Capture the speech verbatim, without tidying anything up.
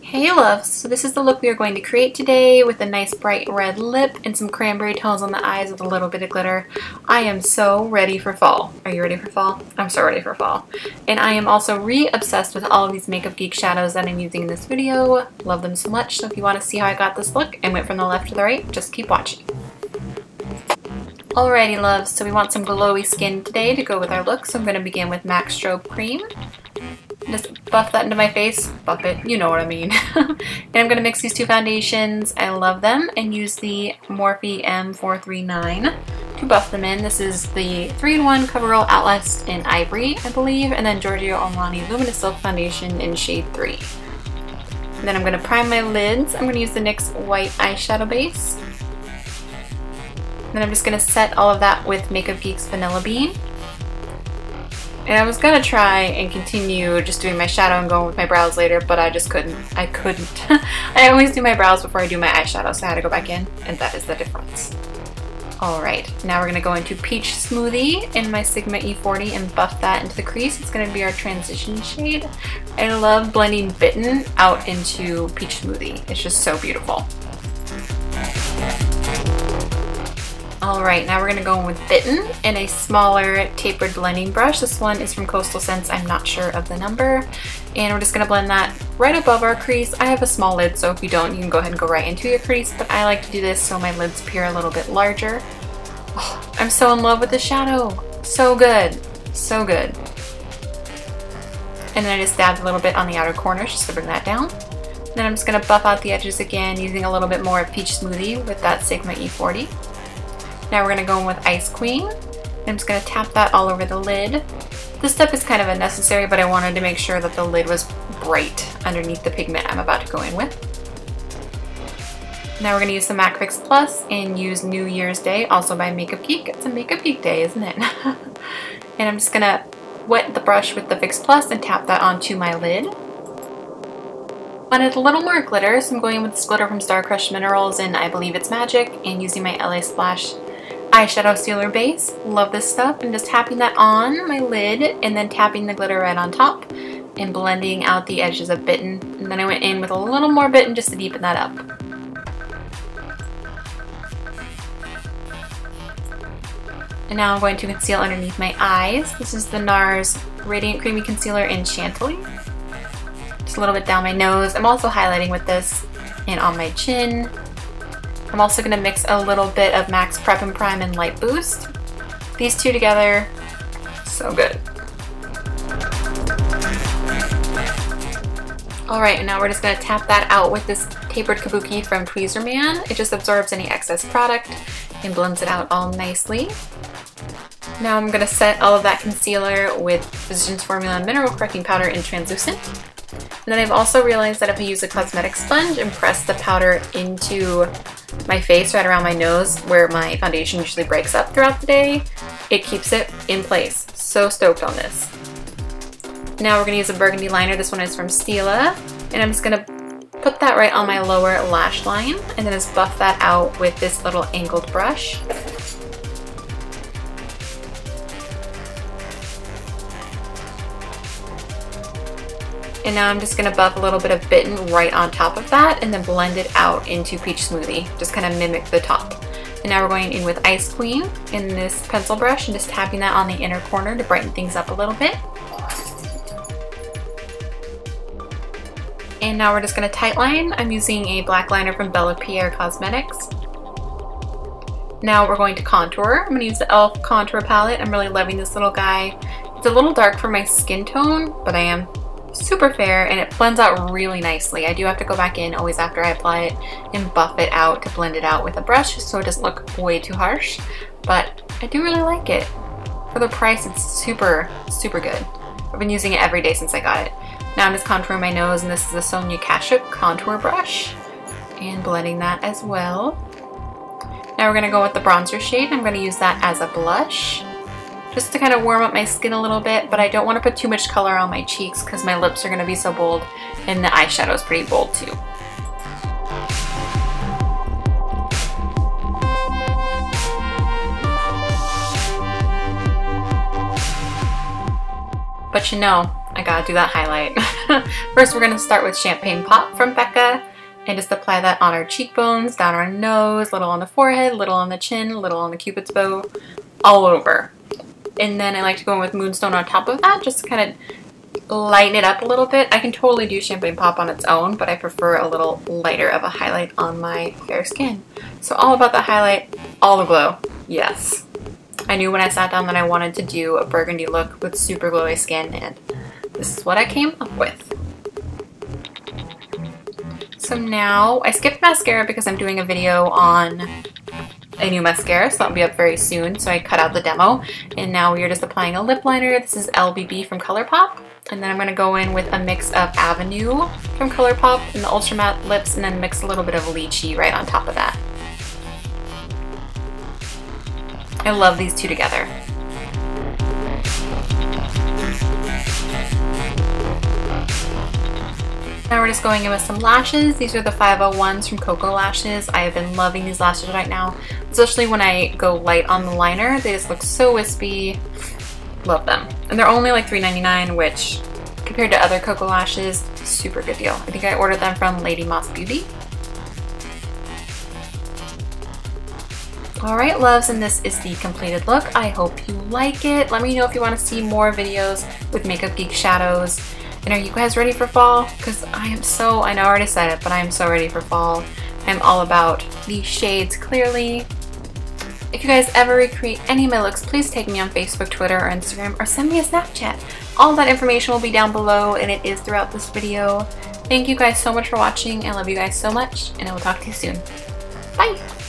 Hey loves, so this is the look we are going to create today with a nice bright red lip and some cranberry tones on the eyes with a little bit of glitter. I am so ready for fall. Are you ready for fall? I'm so ready for fall. And I am also re-obsessed with all of these Makeup Geek shadows that I'm using in this video. Love them so much, so if you want to see how I got this look and went from the left to the right, just keep watching. Alrighty loves, so we want some glowy skin today to go with our look, so I'm going to begin with M A C Strobe Cream. Just buff that into my face, buff it, you know what I mean. And I'm going to mix these two foundations, I love them, and use the Morphe M four thirty-nine to buff them in. This is the three in one Covergirl Outlast in Ivory, I believe, and then Giorgio Armani Luminous Silk Foundation in shade three. And then I'm going to prime my lids. I'm going to use the N Y X White eyeshadow base. And then I'm just going to set all of that with Makeup Geek's Vanilla Bean. And I was gonna try and continue just doing my shadow and going with my brows later, but I just couldn't. I couldn't. I always do my brows before I do my eyeshadow, so I had to go back in, and that is the difference. Alright, now we're gonna go into Peach Smoothie in my Sigma E forty and buff that into the crease. It's gonna be our transition shade. I love blending Bitten out into Peach Smoothie. It's just so beautiful. Alright, now we're going to go in with Bitten and a smaller tapered blending brush. This one is from Coastal Scents, I'm not sure of the number. And we're just going to blend that right above our crease. I have a small lid, so if you don't, you can go ahead and go right into your crease, but I like to do this so my lids appear a little bit larger. Oh, I'm so in love with this shadow. So good. So good. And then I just dabbed a little bit on the outer corners just to bring that down. Then I'm just going to buff out the edges again using a little bit more of Peach Smoothie with that Sigma E forty. Now we're going to go in with Ice Queen. I'm just going to tap that all over the lid. This step is kind of unnecessary, but I wanted to make sure that the lid was bright underneath the pigment I'm about to go in with. Now we're going to use the M A C Fix Plus and use New Year's Day, also by Makeup Geek. It's a Makeup Geek day, isn't it? And I'm just going to wet the brush with the Fix Plus and tap that onto my lid. I wanted a little more glitter, so I'm going with this glitter from Star Crushed Minerals and I Believe It's Magic, and using my L A Splash eyeshadow sealer base. Love this stuff. I'm just tapping that on my lid and then tapping the glitter right on top and blending out the edges of Bitten. And then I went in with a little more Bitten just to deepen that up. And now I'm going to conceal underneath my eyes. This is the NARS Radiant Creamy Concealer in Chantilly. Just a little bit down my nose. I'm also highlighting with this and on my chin. I'm also going to mix a little bit of Max Prep and Prime and Light Boost. These two together, so good. Alright, and now we're just going to tap that out with this tapered kabuki from Tweezerman. It just absorbs any excess product and blends it out all nicely. Now I'm going to set all of that concealer with Physicians Formula Mineral Correcting Powder in Translucent. And then I've also realized that if I use a cosmetic sponge and press the powder into my face right around my nose where my foundation usually breaks up throughout the day, it keeps it in place. So stoked on this. Now we're going to use a burgundy liner. This one is from Stila, and I'm just going to put that right on my lower lash line and then just buff that out with this little angled brush. And now I'm just going to buff a little bit of Bitten right on top of that and then blend it out into Peach Smoothie. Just kind of mimic the top. And now we're going in with Ice Queen in this pencil brush and just tapping that on the inner corner to brighten things up a little bit. And now we're just going to tightline. I'm using a black liner from Bella Pierre Cosmetics. Now we're going to contour. I'm going to use the Elf Contour Palette. I'm really loving this little guy. It's a little dark for my skin tone, but I am super fair and it blends out really nicely. I do have to go back in always after I apply it and buff it out to blend it out with a brush so it doesn't look way too harsh, but I do really like it. For the price, it's super, super good. I've been using it every day since I got it. Now I'm just contouring my nose, and this is the Sonia Kashuk contour brush and blending that as well. Now we're gonna go with the bronzer shade. I'm gonna use that as a blush, just to kind of warm up my skin a little bit, but I don't want to put too much color on my cheeks because my lips are going to be so bold and the eyeshadow is pretty bold too. But you know, I gotta do that highlight. First, we're gonna start with Champagne Pop from Becca and just apply that on our cheekbones, down our nose, little on the forehead, little on the chin, little on the cupid's bow, all over. And then I like to go in with Moonstone on top of that, just to kind of lighten it up a little bit. I can totally do Champagne Pop on its own, but I prefer a little lighter of a highlight on my fair skin. So all about the highlight, all the glow, yes. I knew when I sat down that I wanted to do a burgundy look with super glowy skin, and this is what I came up with. So now, I skipped mascara because I'm doing a video on a new mascara, so that'll be up very soon, so I cut out the demo. And now we are just applying a lip liner. This is L B B from Colourpop. And then I'm going to go in with a mix of Avenue from Colourpop and the Ultra Matte Lips, and then mix a little bit of Lychee right on top of that. I love these two together. Now we're just going in with some lashes. These are the five oh ones from Cocoa Lashes. I have been loving these lashes right now, especially when I go light on the liner. They just look so wispy. Love them. And they're only like three ninety-nine, which compared to other Cocoa Lashes, super good deal. I think I ordered them from Lady Moss Beauty. Alright loves, and this is the completed look. I hope you like it. Let me know if you want to see more videos with Makeup Geek shadows. And are you guys ready for fall? Because I am so, I know I already said it, but I am so ready for fall. I'm all about these shades clearly. If you guys ever recreate any of my looks, please tag me on Facebook, Twitter, or Instagram, or send me a Snapchat. All that information will be down below, and it is throughout this video. Thank you guys so much for watching. I love you guys so much, and I will talk to you soon. Bye!